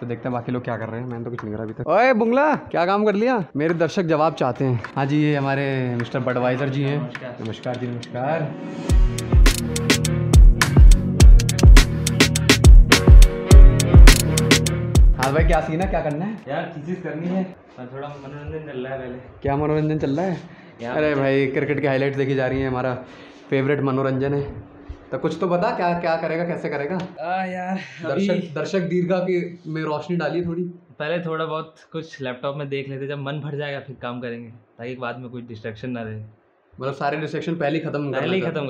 तो देखते हैं बाकी लोग क्या कर रहे हैं। मैंने तो कुछ नहीं करा अभी तक। ओए बुंगला, क्या काम कर लिया? मेरे दर्शक जवाब चाहते हैं। हाँ जी, ये हमारे मिस्टर बडवाइजर जी हैं। नमस्कार जी, नमस्कार। हाँ भाई, क्या सीन है, क्या करना है? यार चीज़ करनी है, थोड़ा मनोरंजन चल रहा है। पहले क्या मनोरंजन चल रहा है? अरे भाई, क्रिकेट की हाईलाइट देखी जा रही है, हमारा फेवरेट मनोरंजन है। तो कुछ तो बता, क्या क्या करेगा, कैसे करेगा? यार दर्शक दीर्घा की में रोशनी डाली थोड़ी। पहले थोड़ा बहुत कुछ लैपटॉप में देख लेते, जब मन भर जाएगा फिर काम करेंगे, ताकि बाद में कुछ डिस्ट्रैक्शन ना रहे। मतलब सारे डिस्ट्रैक्शन पहले ही खत्म कर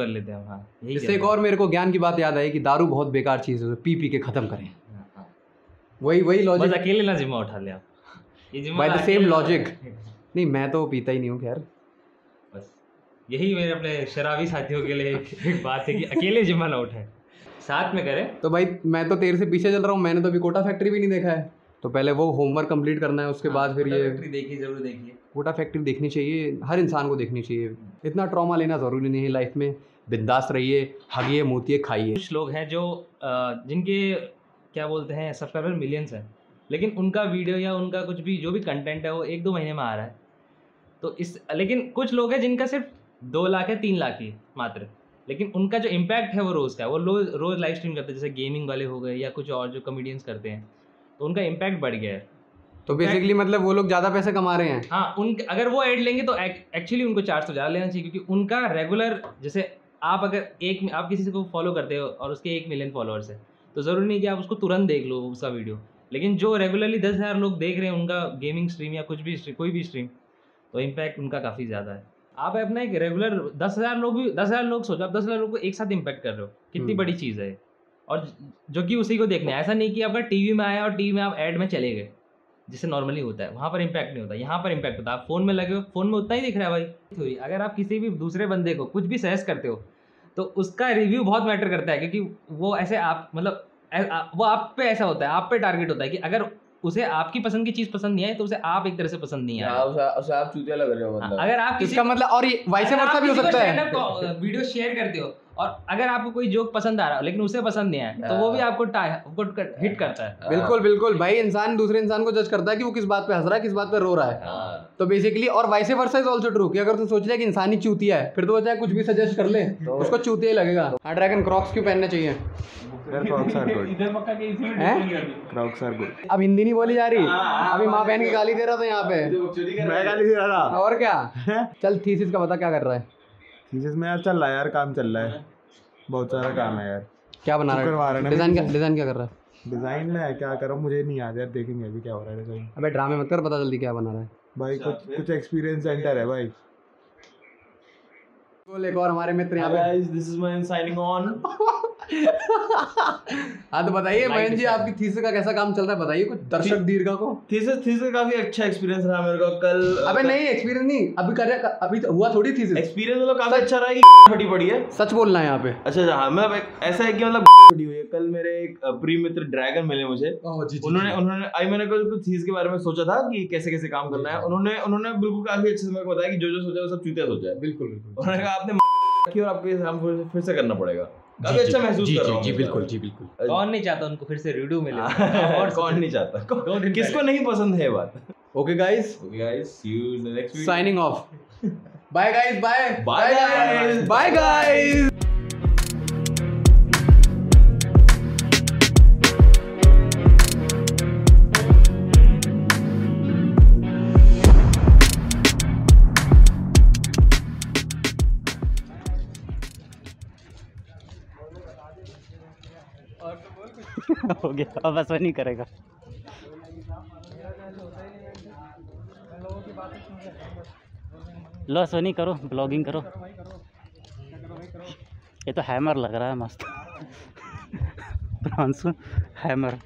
लेते हैं। हाँ, इससे एक और मेरे को ज्ञान की बात याद आई कि दारू बहुत बेकार चीज़ है, पी पी के खत्म करें। वही लॉजिक। अकेले ना जिम्मा उठा लिया, बाय द सेम लॉजिक। नहीं, मैं तो पीता ही नहीं हूँ। खैर, यही मेरे अपने शराबी साथियों के लिए एक बात है कि अकेले जिम्मा ना उठाएं, साथ में करें। तो भाई, मैं तो तेरे से पीछे चल रहा हूँ, मैंने तो अभी कोटा फैक्ट्री भी नहीं देखा है। तो पहले वो होमवर्क कंप्लीट करना है, उसके बाद फिर ये फैक्ट्री देखिए, जरूर देखिए। कोटा फैक्ट्री देखनी चाहिए, हर इंसान को देखनी चाहिए। इतना ट्रॉमा लेना ज़रूरी नहीं है लाइफ में। बिंदास रहिए, हगिए, मूतिए, खाइए। कुछ लोग हैं जो जिनके क्या बोलते हैं सब्सक्राइबर मिलियंस हैं, लेकिन उनका वीडियो या उनका कुछ भी जो भी कंटेंट है वो 1-2 महीने में आ रहा है। तो इस लेकिन कुछ लोग हैं जिनका सिर्फ 2 लाख या 3 लाख ही मात्र, लेकिन उनका जो इम्पैक्ट है वो रोज़ का है। वो रोज़ लाइव स्ट्रीम करते हैं, जैसे गेमिंग वाले हो गए या कुछ और जो कॉमेडियंस करते हैं, तो उनका इम्पैक्ट बढ़ गया है। तो बेसिकली मतलब वो लोग ज़्यादा पैसे कमा रहे हैं। हाँ, उन अगर वो ऐड लेंगे तो एक्चुअली उनको चार्ज तो ज़्यादा लेना चाहिए, क्योंकि उनका रेगुलर, जैसे आप अगर आप किसी को फॉलो करते हो और उसके 1 मिलियन फॉलोअर्स है, तो ज़रूरी नहीं कि आप उसको तुरंत देख लो उसका वीडियो, लेकिन जो रेगुलरली 10,000 लोग देख रहे हैं उनका गेमिंग स्ट्रीम या कुछ भी कोई भी स्ट्रीम, तो इम्पैक्ट उनका काफ़ी ज़्यादा है। आप अपना एक रेगुलर 10,000 लोग भी 10,000 लोग सोचो, आप 10,000 लोग को एक साथ इम्पैक्ट कर रहे हो, कितनी बड़ी चीज़ है। और जो कि उसी को देखना है, ऐसा नहीं कि आपका टीवी में आया और टीवी में आप ऐड में चले गए, जिससे नॉर्मली होता है, वहाँ पर इम्पैक्ट नहीं होता, यहाँ पर इम्पैक्ट होता है। आप फ़ोन में लगे हो, फ़ोन में उतना ही दिख रहा है भाई। अगर आप किसी भी दूसरे बंदे को कुछ भी सजेस्ट करते हो तो उसका रिव्यू बहुत मैटर करता है, क्योंकि वो ऐसे आप मतलब वो आप पे ऐसा होता है, आप पे टारगेट होता है कि अगर उसे आपकी पसंद की चीज पसंद नहीं आई तो उसे आप एक तरह से पसंद नहीं आया, उसे आप चूतिया लग रहे हो मतलब। अगर आप इसका मतलब, और वैसे वर्षा भी हो सकता है, वीडियो शेयर करते हो और अगर आपको कोई जोक पसंद आ रहा हो लेकिन उसे पसंद नहीं आया, तो वो भी आपको हिट करता है। बिल्कुल बिल्कुल भाई, इंसान दूसरे इंसान को जज करता है कि वो किस बात पे हंस रहा है, किस बात पे रो रहा है। तो बेसिकली, और वैसे वर्षा इज ऑल्सो ट्रू कि अगर तुम सोच लिया कि इंसान ही चूतिया है, फिर तो चाहे कुछ भी सजेस्ट कर ले उसको चूतिया ही लगेगा। हाँ, ड्रैगन क्रॉक्स क्यों पहनने चाहिए? अब हिंदी नहीं बोली जा रही, अभी माँ बहन की गाली दे रहा था यहाँ पे, मैं गाली दे रहा था। और क्या, चल थीसिस का पता क्या कर रहा है? थीसिस में यार चल रहा है यार, काम चल रहा है, बहुत सारा काम है यार। क्या बना रहा है? डिजाइन क्या कर रहा है? डिजाइन में क्या कर रहा हूँ मुझे नहीं याद यार, देखेंगे अभी क्या हो रहा है डिजाइन। अबे ड्रामे मत कर, पता जल्दी क्या बना रहा है भाई। कुछ एक्सपीरियंस सेंटर है भाई। एक और हमारे मित्र यहाँ पे, this is Mayank signing on. हाँ, तो बताइए मयंक जी, आपकी थीसिस का कैसा काम चल रहा है, बताइए कुछ दर्शक दीर्घा को। थीसिस का काफी अच्छा एक्सपीरियंस रहा मेरे को। कल अबे नहीं, एक्सपीरियंस नहीं, अभी कर रहा, अभी हुआ थोड़ी थीसिस। एक्सपीरियंस मतलब काफी अच्छा रहा है कि फटी पड़ी है। सच बोलना है यहाँ पे। अच्छा, हाँ, मतलब ऐसा है कि मतलब फटी हुई है। कल मेरे एक प्रिय मित्र ड्रैगन मिले मुझे, उन्होंने आई मैंने कल थीसिस के बारे में सोचा था कि कैसे कैसे काम करना है, उन्होंने बिल्कुल काफी अच्छे से मेरे को बताया कि जो जो सोचा वो सब चूतिया सोचा है। बिल्कुल बिल्कुल, उन्होंने कहा आपने की और आपके काम फिर से करना पड़ेगा। काफी अच्छा महसूस कर रहा हूं। जी बिल्कुल, जी बिल्कुल। कौन नहीं चाहता उनको फिर से रिव्यू मिले, और कौन नहीं चाहता, किसको नहीं पसंद है बात। Okay guys, see you in the next video, signing off. Bye guys, bye bye guys, bye guys. हो गया, अब ऐसा नहीं करेगा। लो, ऐसा नहीं करो, ब्लॉगिंग करो। ये तो हैमर लग रहा है, मस्त हैमर।